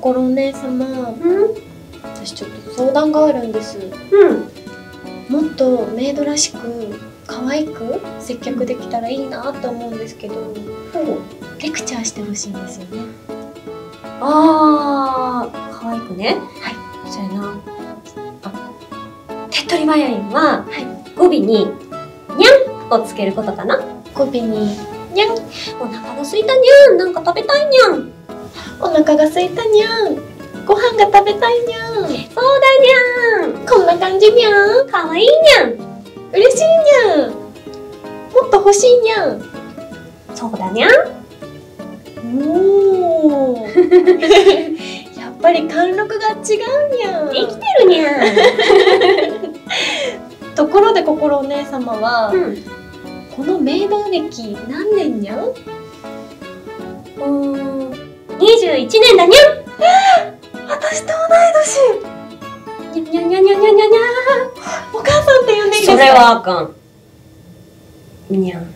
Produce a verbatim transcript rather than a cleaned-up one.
心姉様、うん、私ちょっと相談があるんです。うん、もっとメイドらしく可愛く接客できたらいいなと思うんですけど、うん、レクチャーしてほしいんですよね。ああ、可愛くね。はい、それな。あ、手っ取り早いのは、はい、語尾ににゃんをつけることかな。語尾ににゃん、お腹がすいたにゃん、なんか食べたいにゃん。お腹が空いたにゃん、ご飯が食べたいにゃん、そうだにゃん、こんな感じにゃん、かわいいにゃん、嬉しいにゃん、もっと欲しいにゃん、そうだにゃん。おーやっぱり貫禄が違うにゃん、生きてるにゃん。ところで心お姉様は、うん、このメイド歴何年にゃん？うんにじゅういちねんだにゃん。私と同い年。にゃにゃにゃにゃにゃにゃ。お母さんって呼んでいいですか？それはあかん。にゃん。